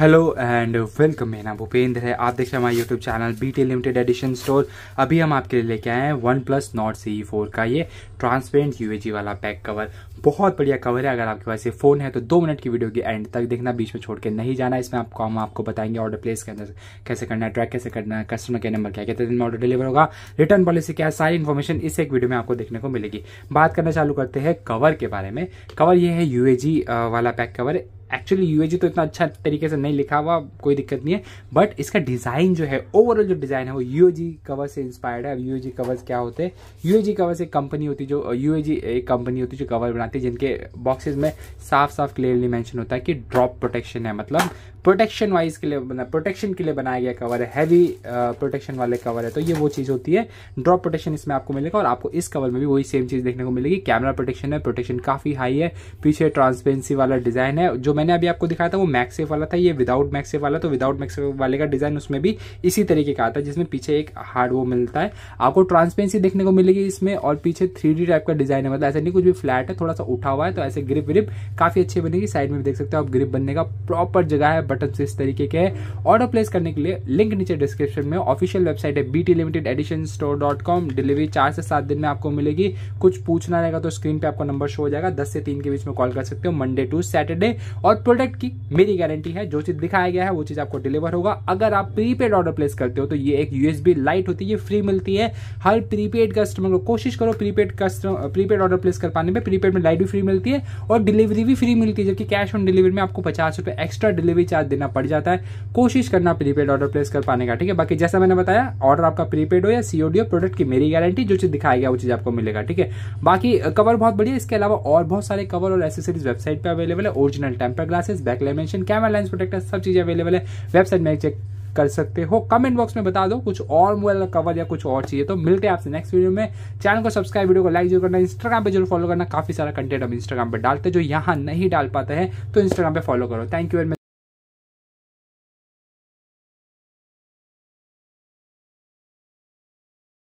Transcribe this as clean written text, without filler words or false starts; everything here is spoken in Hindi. Hello and welcome. मेरा नाम भूपेंद्र है। आप देख रहे हैं हमारे YouTube channel BT limited edition store. अभी हम आपके लिए लेके आए हैं वन प्लस नोट सीई 4 का ये ट्रांसपेरेंट यूएजी वाला बैक कवर। बहुत बढ़िया कवर है। अगर आपके पास ये फ़ोन है तो 2 मिनट की वीडियो के एंड तक देखना, बीच में छोड़ के नहीं जाना। इसमें आपको हम आपको बताएंगे ऑर्डर प्लेस कैसे करना है, ट्रैक कैसे करना है, कस्टमर केयर नंबर क्या है, कितने दिन में ऑर्डर डिलीवर होगा, रिटर्न पॉलिसी क्या है, सारी इन्फॉर्मेशन इस एक वीडियो में आपको देखने को मिलेगी। बात करना चालू करते हैं कवर के बारे में। कवर ये है यूएजी वाला बैक कवर। एक्चुअली यूएजी तो इतना अच्छा तरीके से नहीं लिखा हुआ, कोई दिक्कत नहीं है, बट इसका डिज़ाइन जो है, ओवरऑल जो डिज़ाइन है वो यूएजी कवर से इंस्पायर्ड है। अब यूएजी कवर्स क्या होते हैं? यूएजी कवर्स एक कंपनी होती है जो जो कवर बनाती है, जिनके बॉक्सेस में साफ साफ क्लियरली मेंशन होता है कि ड्रॉप प्रोटेक्शन है। मतलब प्रोटेक्शन वाइज के लिए प्रोटेक्शन के लिए बनाया गया कवर है, हैवी प्रोटेक्शन वाले कवर है। तो ये वो चीज़ होती है, ड्रॉप प्रोटेक्शन इसमें आपको मिलेगा। और आपको इस कवर में भी वही सेम चीज़ देखने को मिलेगी। कैमरा प्रोटेक्शन है, प्रोटेक्शन काफ़ी हाई है। पीछे ट्रांसपेरेंसी वाला डिज़ाइन है। जो मैंने अभी आपको दिखाया था वो मैगसेफ वाला था, ये विदाउट मैगसेफ वाला। तो विदाउट मैगसेफ वाले का डिज़ाइन उसमें भी इसी तरीके का आता है, जिसमें पीछे एक हार्ड वो मिलता है। आपको ट्रांसपेरेंसी देखने को मिलेगी इसमें, और पीछे 3D टाइप का डिज़ाइन है। मतलब ऐसा नहीं कुछ भी फ्लैट है, थोड़ा सा उठा हुआ है। तो ऐसे ग्रिप व्रिप काफ़ी अच्छी बनेगी। साइड में भी देख सकते हो आप, ग्रिप बनने का प्रॉपर जगह है, बटन से इस तरीके के है। ऑर्डर प्लेस करने के लिए लिंक नीचे डिस्क्रिप्शन में। ऑफिशियल वेबसाइट है BT Limited Edition Store.com। Delivery 4 से 7 दिन में आपको मिलेगी। कुछ पूछना रहेगा तो स्क्रीन पे आपको नंबर शो हो जाएगा। 10 से 3 के बीच में कॉल कर सकते हो, मंडे टू सैटरडे। और प्रोडक्ट की मेरी गारंटी है, जो चीज दिखाया गया है वो चीज़ आपको डिलीवर होगा। अगर आप प्रीपेड ऑर्डर प्लेस करते हो तो ये एक USB लाइट होती है, ये फ्री मिलती है हर प्रीपेड कस्टमर को। कोशिश करो प्रीपेड ऑर्डर प्लेस कर पाने में। प्रीपेड में लाइट भी फ्री मिलती है और डिलीवरी भी फ्री मिलती है, जबकि कैश ऑन डिलीवरी में आपको 50 रुपये एक्स्ट्रा डिलीवरी चार्ज देना पड़ जाता है। कोशिश करना प्रीपेड ऑर्डर प्लेस कर पाने का, ठीक है। बाकी जैसा मैंने बताया, ऑर्डर आपका प्रीपेड हो या COD हो, प्रोडक्ट की मेरी गारंटी, जो चीज़ दिखाया गया वो चीज़ आपको मिलेगा, ठीक है। बाकी कवर बहुत बढ़िया। इसके अलावा और बहुत सारे कवर और एसेसरीज वेबसाइट पे अवेलेबल है। Original temper glasses, back lamination, camera lens protector, सब चीज़ें अवेलेबल है। वेबसाइट में चेक कर सकते हो। कमेंट बॉक्स में बता दो कुछ और मोबाइल कवर या कुछ और चाहिए। तो मिलते हैं आपसे नेक्स्ट वीडियो में। चैनल को सब्सक्राइब, वीडियो को लाइक जरूर करना, इंस्टाग्राम पे जरूर फॉलो करना। काफी सारा कंटेंट हम इंस्टाग्राम पे डालते हैं, जो यहाँ नहीं डाल पाते हैं तो इंस्टाग्राम पे फॉलो करो। Thank you very much.